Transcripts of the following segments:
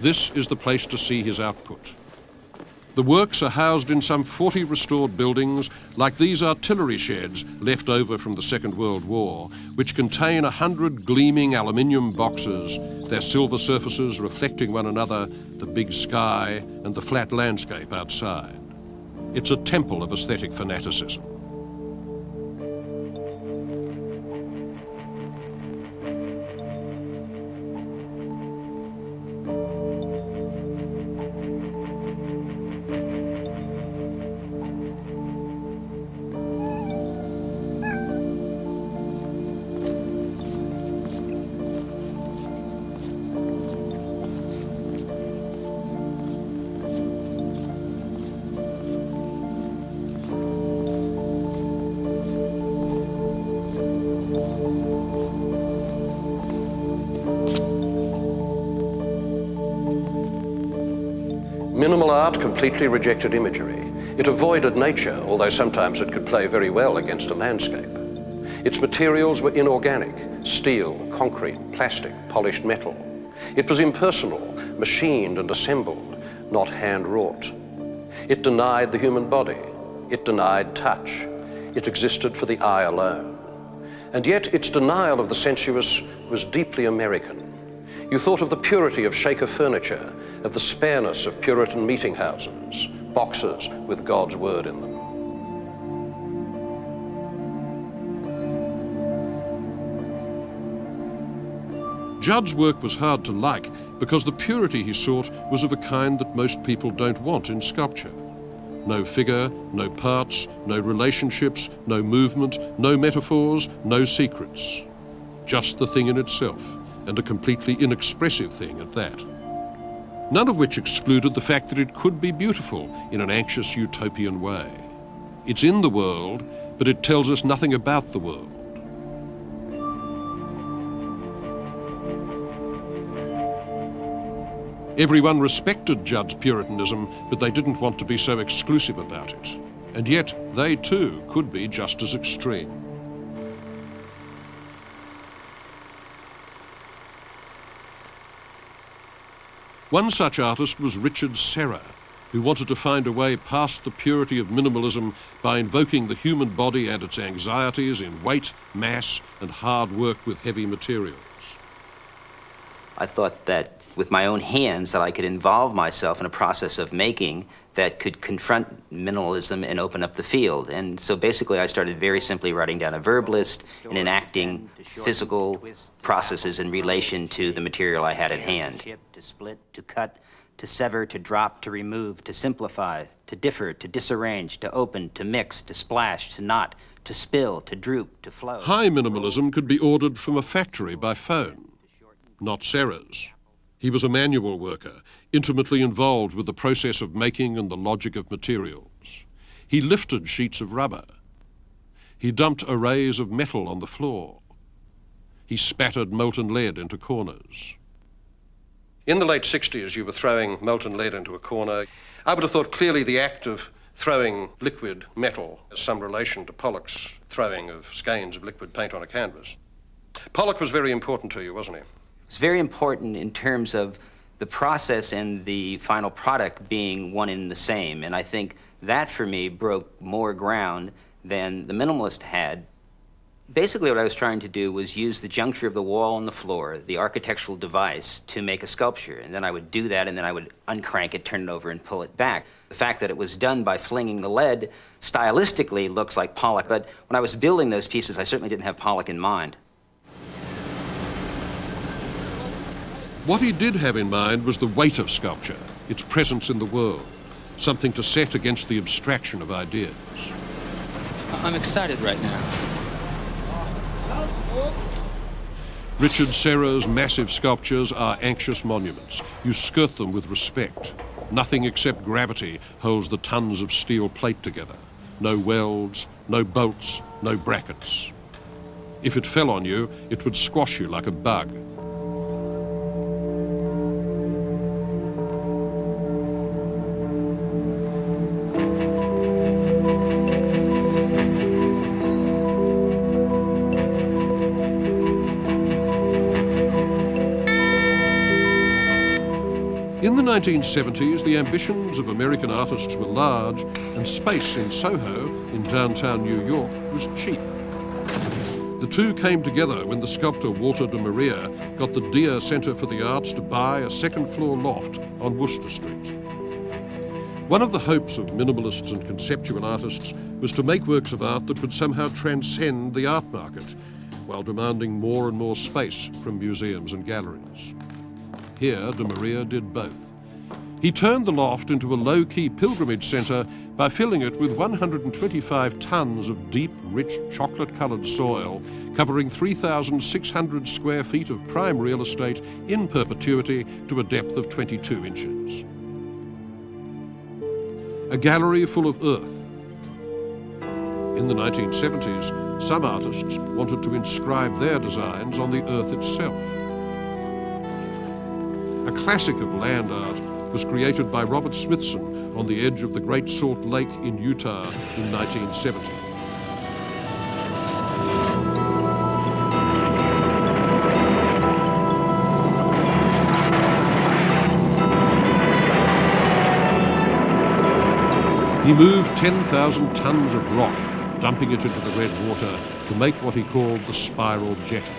This is the place to see his output. The works are housed in some 40 restored buildings, like these artillery sheds left over from the Second World War, which contain 100 gleaming aluminium boxes, their silver surfaces reflecting one another, the big sky and the flat landscape outside. It's a temple of aesthetic fanaticism. Minimal art completely rejected imagery. It avoided nature, although sometimes it could play very well against a landscape. Its materials were inorganic: steel, concrete, plastic, polished metal. It was impersonal, machined and assembled, not hand-wrought. It denied the human body. It denied touch. It existed for the eye alone. And yet its denial of the sensuous was deeply American. You thought of the purity of Shaker furniture, of the spareness of Puritan meeting houses, boxes with God's word in them. Judd's work was hard to like because the purity he sought was of a kind that most people don't want in sculpture. No figure, no parts, no relationships, no movement, no metaphors, no secrets. Just the thing in itself, and a completely inexpressive thing at that. None of which excluded the fact that it could be beautiful in an anxious utopian way. It's in the world, but it tells us nothing about the world. Everyone respected Judd's Puritanism, but they didn't want to be so exclusive about it. And yet, they too could be just as extreme. One such artist was Richard Serra, who wanted to find a way past the purity of minimalism by invoking the human body and its anxieties in weight, mass, and hard work with heavy materials. I thought that with my own hands that I could involve myself in a process of making that could confront minimalism and open up the field. And so basically I started very simply writing down a verb list and enacting physical processes in relation to the material I had at hand. To split, to cut, to sever, to drop, to remove, to simplify, to differ, to disarrange, to open, to mix, to splash, to knot, to spill, to droop, to flow. High minimalism could be ordered from a factory by phone, not Serra's. He was a manual worker, intimately involved with the process of making and the logic of materials. He lifted sheets of rubber. He dumped arrays of metal on the floor. He spattered molten lead into corners. In the late 60s, you were throwing molten lead into a corner. I would have thought clearly the act of throwing liquid metal has some relation to Pollock's throwing of skeins of liquid paint on a canvas. Pollock was very important to you, wasn't he? It's very important in terms of the process and the final product being one in the same. And I think that, for me, broke more ground than the minimalist had. Basically, what I was trying to do was use the juncture of the wall and the floor, the architectural device, to make a sculpture. And then I would do that, and then I would uncrank it, turn it over, and pull it back. The fact that it was done by flinging the lead stylistically looks like Pollock. But when I was building those pieces, I certainly didn't have Pollock in mind. What he did have in mind was the weight of sculpture, its presence in the world, something to set against the abstraction of ideas. I'm excited right now. Richard Serra's massive sculptures are anxious monuments. You skirt them with respect. Nothing except gravity holds the tons of steel plate together. No welds, no bolts, no brackets. If it fell on you, it would squash you like a bug. In the 1970s, the ambitions of American artists were large, and space in SoHo, in downtown New York, was cheap. The two came together when the sculptor Walter de Maria got the Dia Center for the Arts to buy a second-floor loft on Wooster Street. One of the hopes of minimalists and conceptual artists was to make works of art that would somehow transcend the art market, while demanding more and more space from museums and galleries. Here, de Maria did both. He turned the loft into a low-key pilgrimage centre by filling it with 125 tonnes of deep, rich, chocolate-coloured soil, covering 3,600 square feet of prime real estate in perpetuity to a depth of 22 inches. A gallery full of earth. In the 1970s, some artists wanted to inscribe their designs on the earth itself. A classic of land art was created by Robert Smithson on the edge of the Great Salt Lake in Utah in 1970. He moved 10,000 tonnes of rock, dumping it into the red water to make what he called the spiral jetty.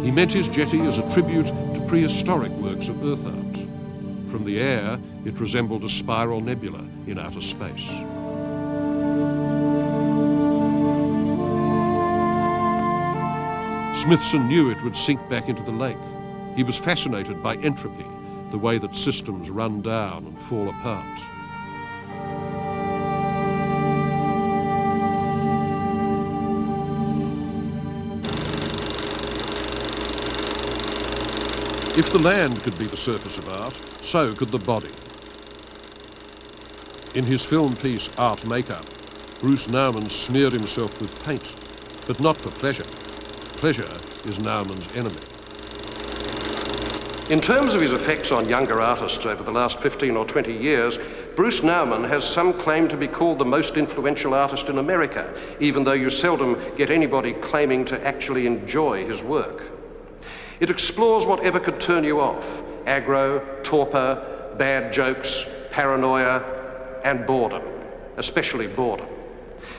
He meant his jetty as a tribute to prehistoric works of earth art. From the air, it resembled a spiral nebula in outer space. Smithson knew it would sink back into the lake. He was fascinated by entropy, the way that systems run down and fall apart. If the land could be the surface of art, so could the body. In his film piece, Art Makeup, Bruce Nauman smeared himself with paint, but not for pleasure. Pleasure is Nauman's enemy. In terms of his effects on younger artists over the last 15 or 20 years, Bruce Nauman has some claim to be called the most influential artist in America, even though you seldom get anybody claiming to actually enjoy his work. It explores whatever could turn you off: aggro, torpor, bad jokes, paranoia, and boredom, especially boredom.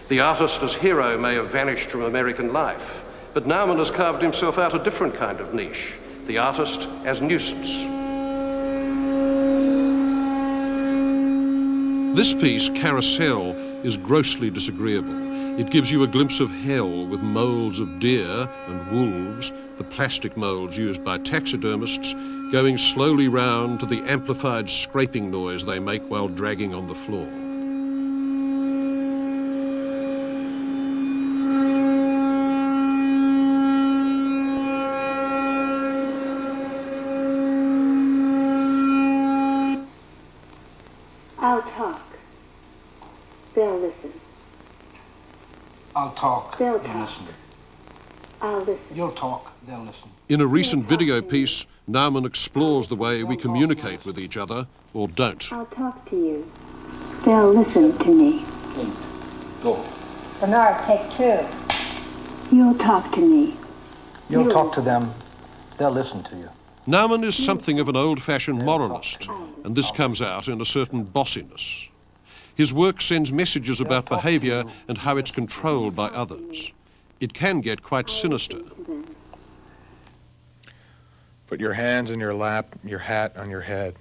The artist as hero may have vanished from American life, but Nauman has carved himself out a different kind of niche: the artist as nuisance. This piece, Carousel, is grossly disagreeable. It gives you a glimpse of hell with moulds of deer and wolves, the plastic moulds used by taxidermists, going slowly round to the amplified scraping noise they make while dragging on the floor. I'll talk. They'll listen. I'll talk, they'll listen. I'll listen. You'll talk, they'll listen. In a recent video piece, Nauman explores the way we communicate with each other, or don't. I'll talk to you. They'll listen to me. Go. Bernard, take two. You'll talk to me. You'll talk to them. They'll listen to you. Nauman is something of an old-fashioned moralist, and this comes out in a certain bossiness. His work sends messages about behaviour and how it's controlled by others. It can get quite sinister. Put your hands in your lap, your hat on your head.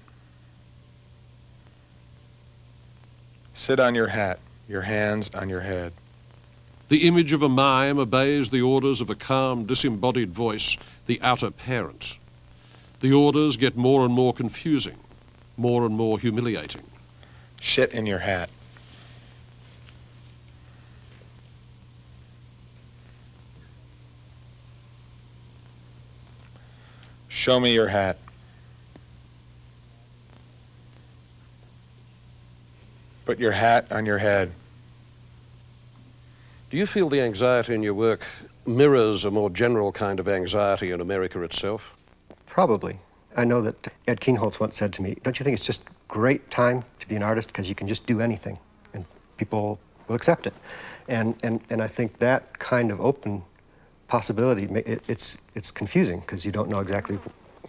Sit on your hat, your hands on your head. The image of a mime obeys the orders of a calm, disembodied voice, the outer parent. The orders get more and more confusing, more and more humiliating. Shit in your hat. Show me your hat. Put your hat on your head. Do you feel the anxiety in your work mirrors a more general kind of anxiety in America itself? Probably. I know that Ed Kienholz once said to me, "Don't you think it's just great time to be an artist because you can just do anything and people will accept it?" And I think that kind of open possibility, it's confusing because you don't know exactly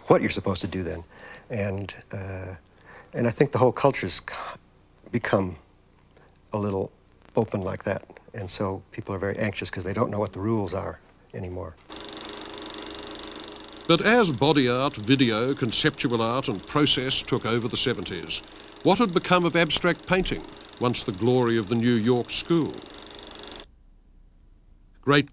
what you're supposed to do then. And I think the whole culture's become a little open like that. And so people are very anxious because they don't know what the rules are anymore. But as body art, video, conceptual art and process took over the 70s, what had become of abstract painting once the glory of the New York school? Great